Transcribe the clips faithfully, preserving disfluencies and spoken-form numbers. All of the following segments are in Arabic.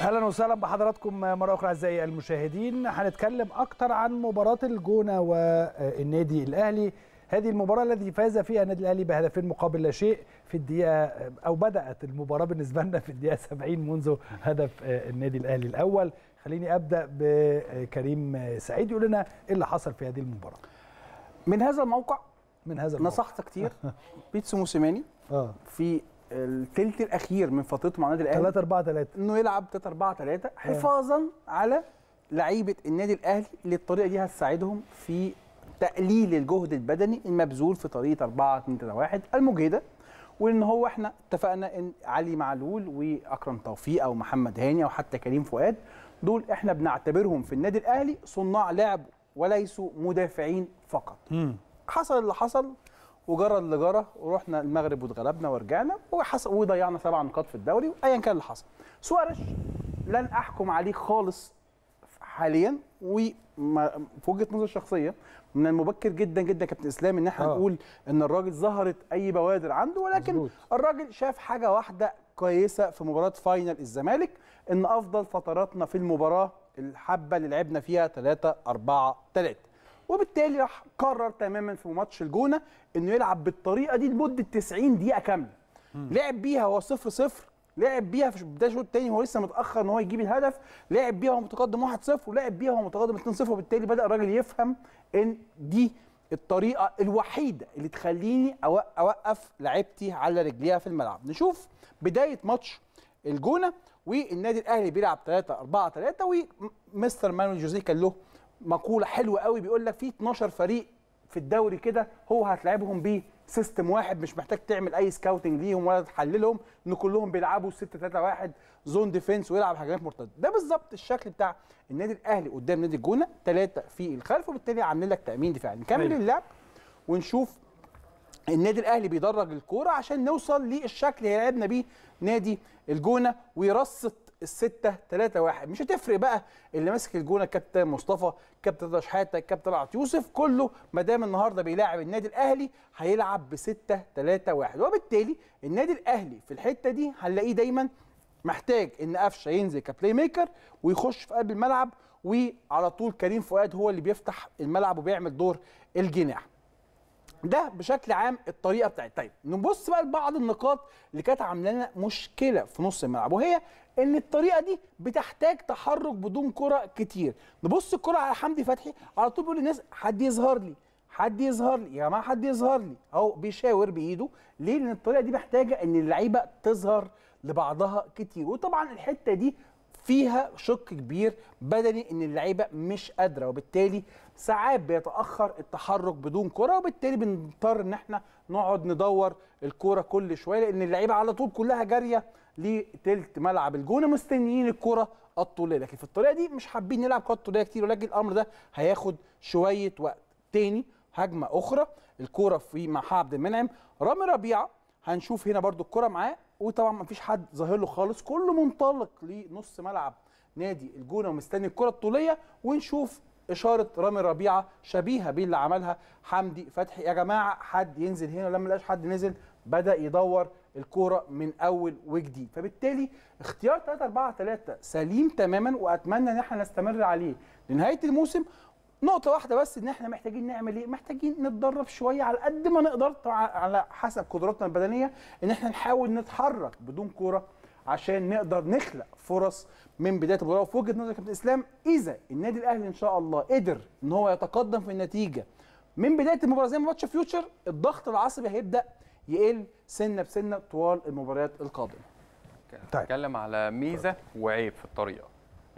اهلا وسهلا بحضراتكم مره اخرى اعزائي المشاهدين. هنتكلم اكتر عن مباراه الجونه والنادي الاهلي، هذه المباراه التي فاز فيها النادي الاهلي بهدفين مقابل لا شيء في الدقيقه، او بدات المباراه بالنسبه لنا في الدقيقه سبعين منذ هدف النادي الاهلي الاول. خليني ابدا بكريم سعيد يقول لنا ايه اللي حصل في هذه المباراه. من هذا الموقع من هذا الموقع نصحت كتير بيتسو موسيماني اه في الثلث الاخير من فترته مع النادي الاهلي ثلاثة أربعة ثلاثة انه يلعب ثلاثة أربعة ثلاثة حفاظا على لعيبه النادي الاهلي، اللي الطريقه دي هتساعدهم في تقليل الجهد البدني المبذول في طريقه أربعة اثنين ثلاثة واحد المجهده. وان هو احنا اتفقنا ان علي معلول واكرم توفيق او محمد هاني او حتى كريم فؤاد دول احنا بنعتبرهم في النادي الاهلي صناع لعب وليسوا مدافعين فقط. مم. حصل اللي حصل وجرى اللي جرى، ورحنا المغرب واتغلبنا ورجعنا وحصل وضيعنا سبع نقاط في الدوري، وايا كان اللي حصل. سوارش لن احكم عليه خالص حاليا، وفي وجهه نظري الشخصيه من المبكر جدا جدا كابتن اسلام ان احنا نقول ان الراجل ظهرت اي بوادر عنده، ولكن مزبوط. الراجل شاف حاجه واحده كويسه في مباراه فاينل الزمالك، ان افضل فتراتنا في المباراه الحبه اللي لعبنا فيها ثلاثة أربعة ثلاثة، وبالتالي راح قرر تماما في ماتش الجونه انه يلعب بالطريقه دي لمده تسعين دقيقه كامله. لعب بيها هو صفر صفر، لعب بيها في بدايه الشوط الثاني وهو لسه متاخر ان هو يجيب الهدف، لعب بيها وهو متقدم واحد صفر، ولعب بيها وهو متقدم اثنين صفر، وبالتالي بدا الراجل يفهم ان دي الطريقه الوحيده اللي تخليني اوقف لعيبتي على رجليها في الملعب. نشوف بدايه ماتش الجونه والنادي الاهلي بيلعب ثلاثة أربعة ثلاثة، ومستر مانويل جوزيه كان له مقوله حلوه قوي بيقول لك في اتناشر فريق في الدوري كده هو هتلعبهم بيه سيستم واحد، مش محتاج تعمل اي سكاوتنج ليهم ولا تحللهم، ان كلهم بيلعبوا ستة ثلاثة واحد زون ديفنس ويلعب هجمات مرتده. ده بالظبط الشكل بتاع النادي الاهلي قدام نادي الجونه، ثلاثه في الخلف، وبالتالي عاملين لك تامين دفاعي. نكمل اللعب ونشوف النادي الاهلي بيدرج الكوره عشان نوصل للشكل اللي لعبنا بيه نادي الجونه، ويرصت الستة ثلاثة واحد. مش هتفرق بقى اللي ماسك الجونه كابتن مصطفى، كابتن شحاتة، كابتن رعد يوسف، كله ما دام النهارده بيلاعب النادي الاهلي هيلعب بستة ثلاثة واحد، وبالتالي النادي الاهلي في الحته دي هنلاقيه دايما محتاج ان قفشه ينزل كبلاي ميكر ويخش في قلب الملعب، وعلى طول كريم فؤاد هو اللي بيفتح الملعب وبيعمل دور الجناح. ده بشكل عام الطريقه بتاعت. طيب نبص بقى لبعض النقاط اللي كانت عامله لنا مشكله في نص الملعب، وهي ان الطريقه دي بتحتاج تحرك بدون كره كتير. نبص الكره على حمدي فتحي، على طول بيقول للناس حد يظهر لي، حد يظهر لي يا جماعه، حد يظهر لي، اهو بيشاور بايده. ليه؟ لان الطريقه دي محتاجه ان اللعيبه تظهر لبعضها كتير، وطبعا الحته دي فيها شق كبير بدني، ان اللعيبه مش قادره، وبالتالي ساعات بيتاخر التحرك بدون كره، وبالتالي بنضطر ان احنا نقعد ندور الكوره كل شويه، لان اللعيبه على طول كلها جاريه لتلت ملعب الجونه مستنيين الكره الطوليه، لكن في الطريقه دي مش حابين نلعب كره طوليه كتير، ولكن الامر ده هياخد شويه وقت. تاني هجمه اخرى، الكوره في مع عبد المنعم، رامي ربيعه هنشوف هنا برده الكره معاه، وطبعا ما فيش حد ظاهر له خالص، كله منطلق لنص ملعب نادي الجونه ومستني الكره الطوليه، ونشوف اشاره رامي ربيعه شبيهه بيه اللي عملها حمدي فتحي، يا جماعه حد ينزل هنا، ولما لقاش حد نزل بدا يدور الكوره من اول وجديد. فبالتالي اختيار ثلاثة أربعة ثلاثة سليم تماما، واتمنى ان احنا نستمر عليه لنهايه الموسم. نقطه واحده بس، ان احنا محتاجين نعمل ايه؟ محتاجين نتدرب شويه على قد ما نقدر على حسب قدراتنا البدنيه، ان احنا نحاول نتحرك بدون كوره عشان نقدر نخلق فرص من بدايه المباراه. وفي وجهه نظر كابتن اسلام، اذا النادي الاهلي ان شاء الله قدر ان هو يتقدم في النتيجه من بدايه المباراه زي ماتش فيوتشر، الضغط العصبي هيبدا يقل سنه بسنه طوال المباريات القادمه. هنتكلم على ميزه وعيب في الطريقه.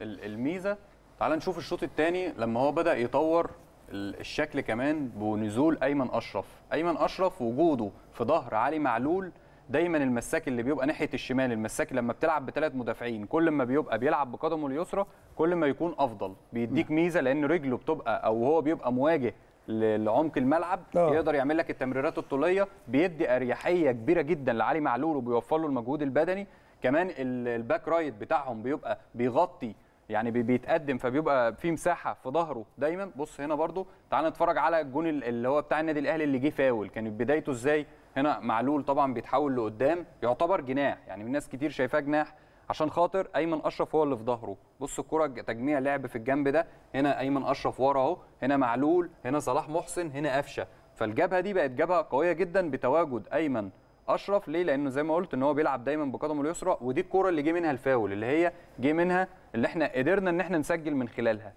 الميزه، تعال نشوف الشوط الثاني لما هو بدأ يطور الشكل كمان بنزول أيمن أشرف. أيمن أشرف وجوده في ظهر علي معلول دايما، المساك اللي بيبقى ناحية الشمال، المساك لما بتلعب بثلاث مدافعين كل ما بيبقى بيلعب بقدمه اليسرى كل ما يكون أفضل، بيديك ميزة لأن رجله بتبقى أو هو بيبقى مواجه لعمق الملعب، أوه. يقدر يعمل لك التمريرات الطولية، بيدي أريحية كبيرة جدا لعلي معلول وبيوفر له المجهود البدني. كمان الباك رايت بتاعهم بيبقى بيغطي، يعني بيتقدم فبيبقى في مساحه في ظهره دايما. بص هنا برضو تعال نتفرج على الجون اللي هو بتاع النادي الاهلي اللي جه فاول، كانت بدايته ازاي. هنا معلول طبعا بيتحول لقدام، يعتبر جناح، يعني الناس كتير شايفاه جناح عشان خاطر ايمن اشرف هو اللي في ظهره. بص الكره تجميع لعب في الجنب ده، هنا ايمن اشرف ورا اهو، هنا معلول، هنا صلاح محسن، هنا قفشه. فالجبهه دي بقت جبهه قويه جدا بتواجد ايمن اشرف. ليه؟ لانه زي ما قلت ان هو بيلعب دايما بقدمه اليسرى، ودي الكره اللي جه منها الفاول، اللي هي جه منها اللي احنا قدرنا ان احنا نسجل من خلالها.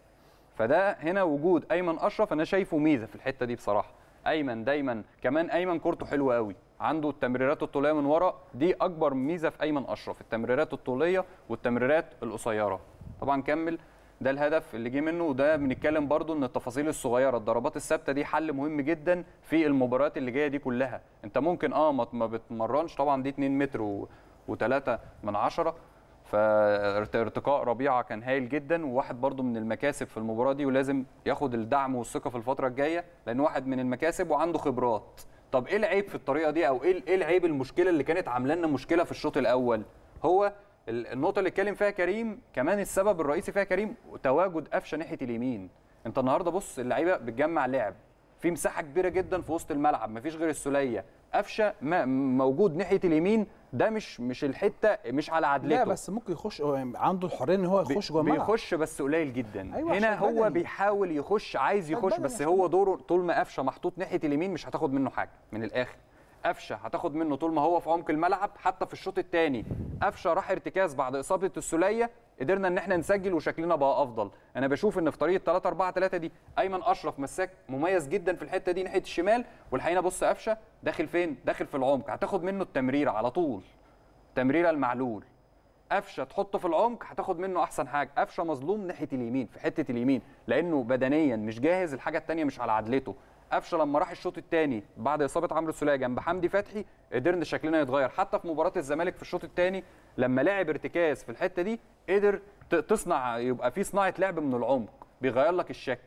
فده هنا وجود ايمن اشرف انا شايفه ميزه في الحته دي بصراحه. ايمن دايما كمان ايمن كورته حلوه قوي، عنده التمريرات الطوليه من ورا، دي اكبر ميزه في ايمن اشرف، التمريرات الطوليه والتمريرات القصيره. طبعا كمل ده الهدف اللي جه منه، وده بنتكلم برضو ان التفاصيل الصغيره، الضربات الثابته دي حل مهم جدا في المباريات اللي جايه دي كلها. انت ممكن اه ما بتمرنش، طبعا دي اتنين متر وتلاتة من عشرة، فارتقاء ربيعه كان هايل جدا، وواحد برضو من المكاسب في المباراه دي، ولازم ياخد الدعم والثقه في الفتره الجايه، لان واحد من المكاسب وعنده خبرات. طب ايه العيب في الطريقه دي، او ايه العيب المشكله اللي كانت عامله لنا مشكله في الشوط الاول؟ هو النقطه اللي اتكلم فيها كريم، كمان السبب الرئيسي فيها كريم تواجد قفشه ناحيه اليمين. انت النهارده بص اللعيبه بتجمع لعب في مساحه كبيره جدا في وسط الملعب، مفيش غير السوليه، قفشه موجود ناحيه اليمين، ده مش مش الحته مش على عدلته. لا بس ممكن يخش، عنده الحريه ان هو يخش جوه الملعب، بيخش بس قليل جدا. أيوة هنا هو بدني. بيحاول يخش، عايز يخش، بس هو دوره طول ما قفشه محطوط ناحيه اليمين مش هتاخد منه حاجه. من الاخر قفشه هتاخد منه طول ما هو في عمق الملعب. حتى في الشوط الثاني قفشه راح ارتكاز بعد اصابه السوليه، قدرنا ان احنا نسجل وشكلنا بقى افضل. انا بشوف ان في طريقه تلاتة أربعة تلاتة دي ايمن اشرف مساك مميز جدا في الحته دي ناحيه الشمال، والحقيقه بص قفشه داخل فين؟ داخل في العمق، هتاخد منه التمريره على طول، تمريره المعلول، قفشه تحطه في العمق هتاخد منه احسن حاجه. قفشه مظلوم ناحيه اليمين في حته اليمين لانه بدنيا مش جاهز، الحاجه الثانيه مش على عدلته. قفشه لما راح الشوط الثاني بعد اصابه عمرو السوليه جنب حمدي فتحي، قدرنا شكلنا يتغير. حتى في مباراه الزمالك في الشوط الثاني لما لعب ارتكاز في الحته دي، قدر تصنع، يبقى في صناعه لعب من العمق بيغير لك الشكل.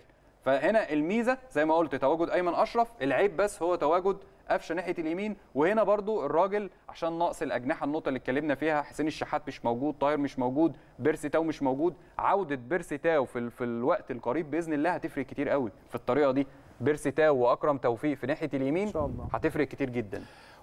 فهنا الميزه زي ما قلت تواجد ايمن اشرف، العيب بس هو تواجد قفشه ناحيه اليمين. وهنا برضو الراجل عشان ناقص الاجنحه، النقطه اللي اتكلمنا فيها، حسين الشحات مش موجود، طاهر مش موجود، بيرسي تاو مش موجود. عوده بيرسي تاو في, ال... في الوقت القريب باذن الله هتفرق كتير قوي في الطريقه دي. بيرسي تاو واكرم توفيق في ناحيه اليمين إن شاء الله هتفرق كتير جدا.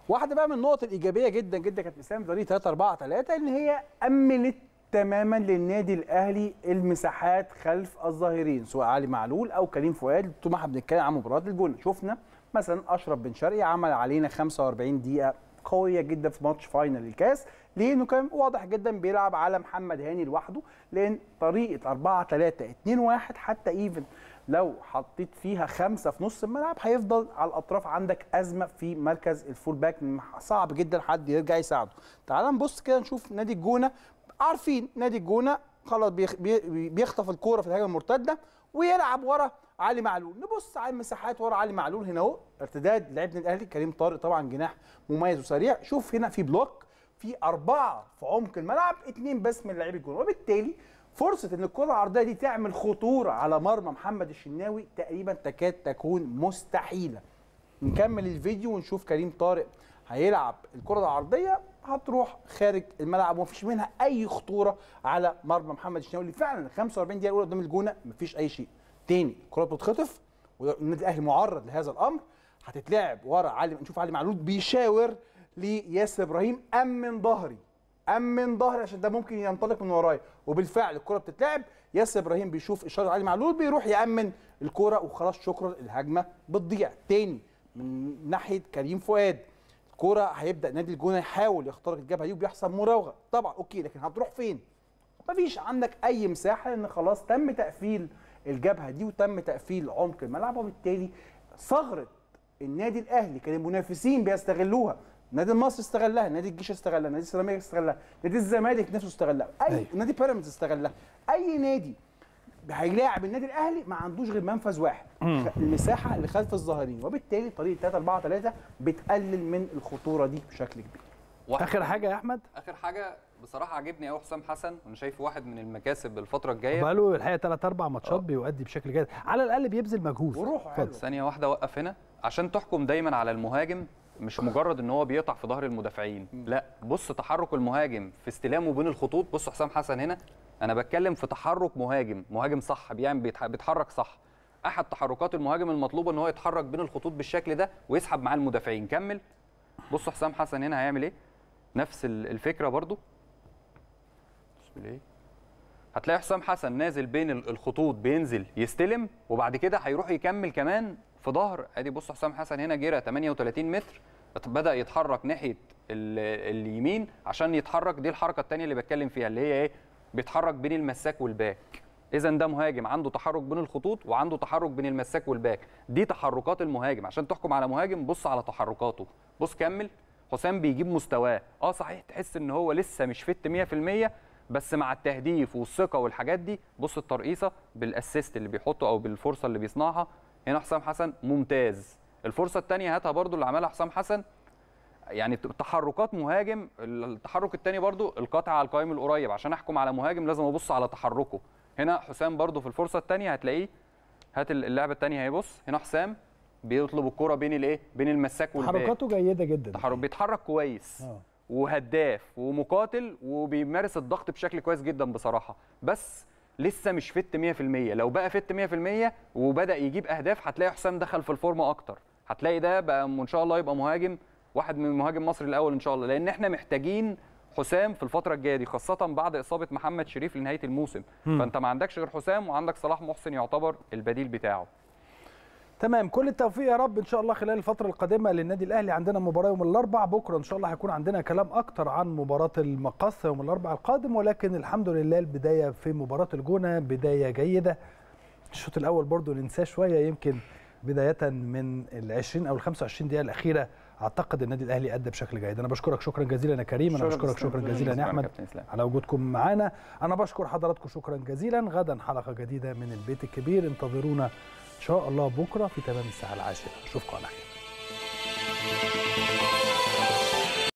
واحده بقى من النقط الايجابيه جدا جدا كانت اسلام طريق تلاتة أربعة تلاتة، ان هي امنت تماما للنادي الاهلي المساحات خلف الظاهرين، سواء علي معلول او كريم فؤاد. طول ما احنا بنتكلم عن مباراه الجونه شفنا مثلا اشرف بن شرقي عمل علينا خمسة وأربعين دقيقه قويه جدا في ماتش فاينل الكاس، لانه كان واضح جدا بيلعب على محمد هاني لوحده، لان طريقه أربعة تلاتة اتنين واحد حتى ايفن لو حطيت فيها خمسه في نص الملعب هيفضل على الاطراف عندك ازمه في مركز الفول باك، صعب جدا حد يرجع يساعده. تعال نبص كده نشوف نادي الجونه. عارفين نادي الجونه خلاص بيخطف الكوره في الهجمه المرتده ويلعب ورا علي معلول. نبص على المساحات ورا علي معلول، هنا اهو ارتداد لاعب النادي الاهلي كريم طارق، طبعا جناح مميز وسريع. شوف هنا في بلوك، في اربعه في عمق الملعب، اثنين بس من لاعبي الجونه، وبالتالي فرصه ان الكره العرضيه دي تعمل خطوره على مرمى محمد الشناوي تقريبا تكاد تكون مستحيله. نكمل الفيديو ونشوف كريم طارق هيلعب الكره العرضيه هتروح خارج الملعب، ومفيش منها اي خطوره على مرمى محمد الشناوي، اللي فعلا خمسة وأربعين دقيقه الاولى قدام الجونه مفيش اي شيء. تاني الكره بتتخطف والنادي الاهلي معرض لهذا الامر، هتتلعب ورا علي. نشوف علي معلول بيشاور لياسر إبراهيم، امن ظهري امن ظهري عشان ده ممكن ينطلق من ورايا، وبالفعل الكره بتتلعب، ياسر إبراهيم بيشوف اشاره علي معلول بيروح يامن الكره وخلاص، شكرا الهجمه بتضيع. تاني من ناحيه كريم فؤاد، الكره هيبدا نادي الجونه يحاول يخترق الجبهه دي وبيحصل مراوغه طبعا اوكي، لكن هتروح فين؟ مفيش عندك اي مساحه، لان خلاص تم تقفيل الجبهه دي وتم تقفيل عمق الملعب، وبالتالي ثغره النادي الاهلي كان المنافسين بيستغلوها. نادي المصري استغلها، نادي الجيش استغلها، نادي السيراميكا استغلها، نادي الزمالك نفسه استغلها، اي أيوة. نادي بيراميدز استغلها، اي نادي هيلاعب النادي الاهلي ما عندوش غير منفذ واحد المساحه اللي خلف الظاهرين، وبالتالي طريقه تلاتة أربعة تلاتة بتقلل من الخطوره دي بشكل كبير. اخر حاجه يا احمد، اخر حاجه بصراحه عجبني قوي حسام حسن، وانا شايفه واحد من المكاسب الفتره الجايه، بقى له الحقيقه تلات أربع ماتشات بيؤدي بشكل جيد، على الاقل بيبذل مجهود وروحه حلوه. ثانيه واحده وقف هنا، عشان تحكم دايما على المهاجم مش مجرد ان هو بيقطع في ظهر المدافعين، لا بص تحرك المهاجم في استلامه بين الخطوط. بص حسام حسن هنا، انا بتكلم في تحرك مهاجم، مهاجم صح بيعمل بيتحرك صح. احد تحركات المهاجم المطلوبه ان هو يتحرك بين الخطوط بالشكل ده ويسحب معاه المدافعين. كمل بص حسام حسن هنا هيعمل ايه، نفس الفكره برضو، ليه؟ هتلاقي حسام حسن نازل بين الخطوط، بينزل يستلم وبعد كده هيروح يكمل كمان في ظهر. ادي بص حسام حسن هنا جرى ثمانية وثلاثين متر، بدا يتحرك ناحيه اليمين عشان يتحرك. دي الحركه الثانيه اللي بتكلم فيها اللي هي ايه؟ بيتحرك بين المساك والباك. اذا ده مهاجم عنده تحرك بين الخطوط وعنده تحرك بين المساك والباك. دي تحركات المهاجم. عشان تحكم على مهاجم بص على تحركاته. بص كمل، حسام بيجيب مستواه. اه صحيح تحس ان هو لسه مش فت مية في المية، بس مع التهديف والثقه والحاجات دي بص الترقيصه بالاسيست اللي بيحطه او بالفرصه اللي بيصنعها. هنا حسام حسن ممتاز. الفرصه الثانيه هاتها برضو اللي عملها حسام حسن، يعني تحركات مهاجم. التحرك الثاني برضو القطع على القائم القريب. عشان احكم على مهاجم لازم ابص على تحركه. هنا حسام برضو في الفرصه الثانيه هتلاقيه، هات اللعبه الثانيه اهي. بص هنا حسام بيطلب الكره بين الايه؟ بين المساك والباك. تحركاته جيده جدا، تحرك بيتحرك كويس أوه. وهداف ومقاتل وبيمارس الضغط بشكل كويس جدا بصراحه، بس لسه مش فت مية في المية. لو بقى فت مية في المية وبدا يجيب اهداف هتلاقي حسام دخل في الفورمه اكتر. هتلاقي ده بقى ان شاء الله يبقى مهاجم، واحد من مهاجم مصر الاول ان شاء الله، لان احنا محتاجين حسام في الفتره الجايه دي، خاصه بعد اصابه محمد شريف لنهايه الموسم. م. فانت ما عندكش غير حسام، وعندك صلاح محسن يعتبر البديل بتاعه. تمام، كل التوفيق يا رب ان شاء الله خلال الفتره القادمه للنادي الاهلي. عندنا مباراه يوم الاربعاء، بكره ان شاء الله هيكون عندنا كلام اكتر عن مباراه المقص يوم الاربعاء القادم، ولكن الحمد لله البدايه في مباراه الجونه بدايه جيده. الشوط الاول برضو ننساه شويه، يمكن بدايه من ال عشرين او ال خمسة وعشرين دقيقه الاخيره اعتقد النادي الاهلي ادى بشكل جيد. انا بشكرك شكرا جزيلا يا كريم، انا بشكرك شكرا جزيلا يا احمد على وجودكم معانا، انا بشكر حضراتكم شكرا جزيلا. غدا حلقه جديده من البيت الكبير، انتظرونا ان شاء الله بكره في تمام الساعه العاشرة. اشوفكم على خير.